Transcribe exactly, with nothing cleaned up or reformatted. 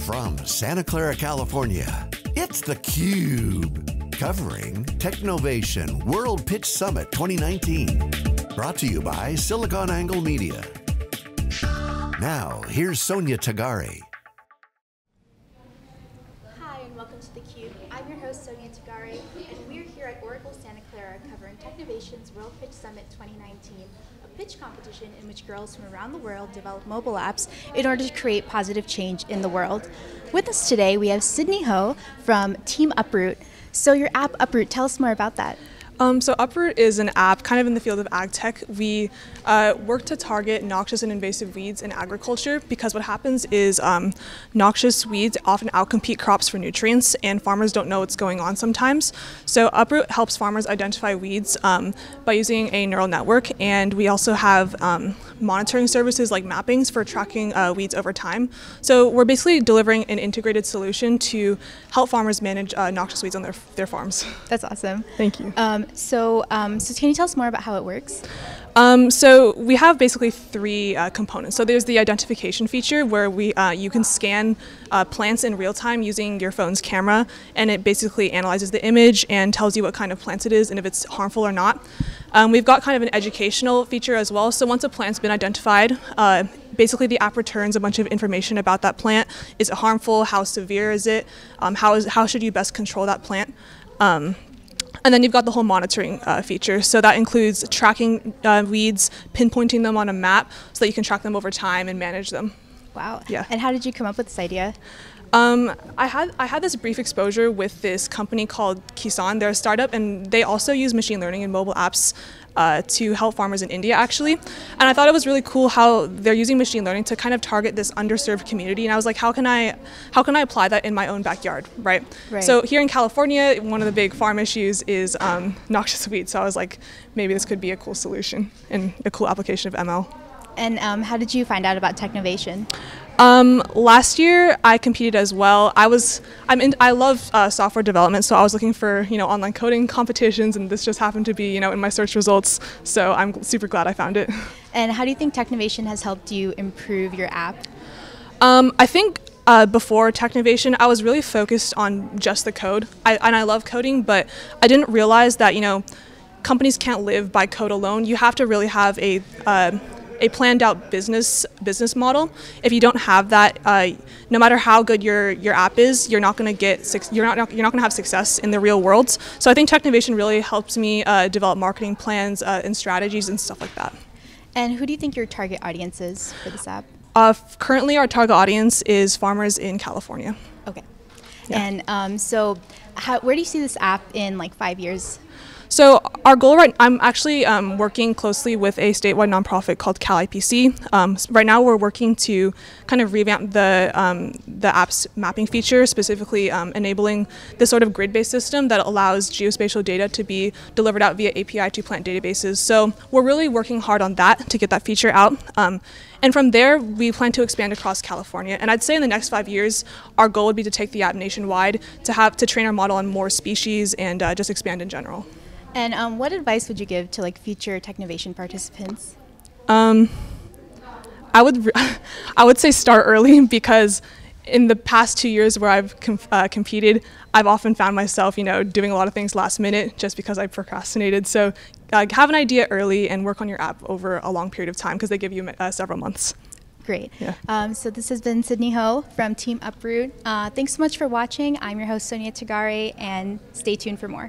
From Santa Clara, California, it's theCUBE, covering Technovation World Pitch Summit twenty nineteen. Brought to you by SiliconANGLE Media. Now, here's Sonia Tagare. Hi, and welcome to theCUBE. I'm your host, Sonia Tagare, and we're here at Oracle Santa Clara covering Technovation's World Pitch Summit twenty nineteen, a pitch competition in which girls from around the world develop mobile apps in order to create positive change in the world. With us today, we have Sidney Hough from Team Uproot. So your app, Uproot, tell us more about that. Um, so Uproot is an app kind of in the field of ag tech. We uh, work to target noxious and invasive weeds in agriculture, because what happens is um, noxious weeds often outcompete crops for nutrients, and farmers don't know what's going on sometimes. So Uproot helps farmers identify weeds um, by using a neural network, and we also have um, monitoring services like mappings for tracking uh, weeds over time. So we're basically delivering an integrated solution to help farmers manage uh, noxious weeds on their, their farms. That's awesome. Thank you. Um, So, um, so can you tell us more about how it works? Um, so we have basically three uh, components. So there's the identification feature, where we uh, you can scan uh, plants in real time using your phone's camera, and it basically analyzes the image and tells you what kind of plant it is and if it's harmful or not. Um, we've got kind of an educational feature as well. So once a plant's been identified, uh, basically the app returns a bunch of information about that plant. Is it harmful? How severe is it? Um, how is how should you best control that plant? Um, And then you've got the whole monitoring uh, feature. So that includes tracking uh, weeds, pinpointing them on a map so that you can track them over time and manage them. Wow. Yeah. And how did you come up with this idea? Um, I had I had this brief exposure with this company called Kisan. They're a startup, and they also use machine learning in mobile apps uh, to help farmers in India, actually. And I thought it was really cool how they're using machine learning to kind of target this underserved community. And I was like, how can I how can I apply that in my own backyard, right? Right. So here in California, one of the big farm issues is um, noxious weeds. So I was like, maybe this could be a cool solution and a cool application of M L. And um, how did you find out about Technovation? Um, last year, I competed as well. I was, I'm in, I love uh, software development, so I was looking for, you know, online coding competitions, and this just happened to be, you know, in my search results. So I'm super glad I found it. And how do you think Technovation has helped you improve your app? Um, I think uh, before Technovation, I was really focused on just the code, I, and I love coding, but I didn't realize that, you know, companies can't live by code alone. You have to really have a uh, a planned out business business model. If you don't have that, uh, no matter how good your your app is, you're not going to get you're not you're not going to have success in the real world. So I think Technovation really helps me uh, develop marketing plans uh, and strategies and stuff like that. And who do you think your target audience is for this app? Uh, currently, our target audience is farmers in California. Okay. Yeah. And um, so, how, where do you see this app in like five years? So our goal right now, I'm actually um, working closely with a statewide nonprofit called CalIPC. Um, right now we're working to kind of revamp the, um, the app's mapping feature, specifically um, enabling this sort of grid-based system that allows geospatial data to be delivered out via A P I to plant databases. So we're really working hard on that to get that feature out. Um, And from there, we plan to expand across California. And I'd say in the next five years, our goal would be to take the app nationwide, to have to train our model on more species, and uh, just expand in general. And um, what advice would you give to like future Technovation participants? Um, I would, I would say start early, because in the past two years where I've com uh, competed, I've often found myself, you know, doing a lot of things last minute just because I procrastinated. So uh, have an idea early and work on your app over a long period of time, because they give you uh, several months. Great. Yeah. Um, so this has been Sidney Hough from Team Uproot. Uh, thanks so much for watching. I'm your host, Sonia Tagare, and stay tuned for more.